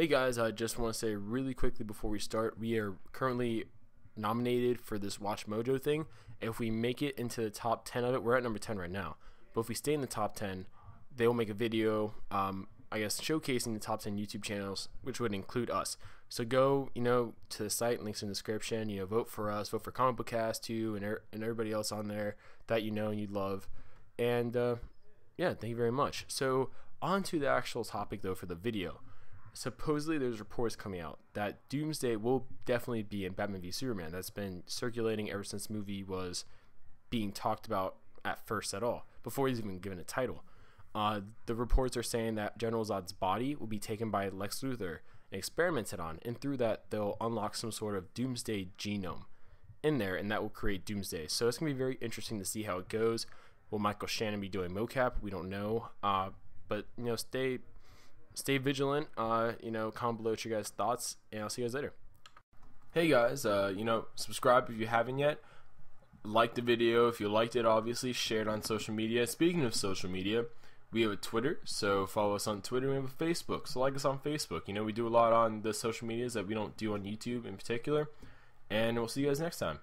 Hey guys, I just want to say really quickly before we start, we are currently nominated for this Watch Mojo thing. If we make it into the top 10 of it, we're at number 10 right now, but if we stay in the top 10, they will make a video, I guess, showcasing the top 10 YouTube channels, which would include us. So go, to the site, links in the description, vote for us, vote for Comic Book Cast too, and everybody else on there that and you'd love. And yeah, thank you very much. So on to the actual topic though for the video. Supposedly there's reports coming out that Doomsday will definitely be in Batman v Superman. That's been circulating ever since the movie was being talked about at first at all, before he's even given a title. The reports are saying that General Zod's body will be taken by Lex Luthor and experimented on, and through that they'll unlock some sort of Doomsday genome in there, and that will create Doomsday. So it's going to be very interesting to see how it goes. Will Michael Shannon be doing mocap? We don't know, but stay vigilant. Comment below your guys' thoughts, and I'll see you guys later. Hey guys, subscribe if you haven't yet. Like the video if you liked it, obviously. Share it on social media. Speaking of social media, we have a Twitter, so follow us on Twitter. We have a Facebook, so like us on Facebook. We do a lot on the social medias that we don't do on YouTube in particular, and we'll see you guys next time.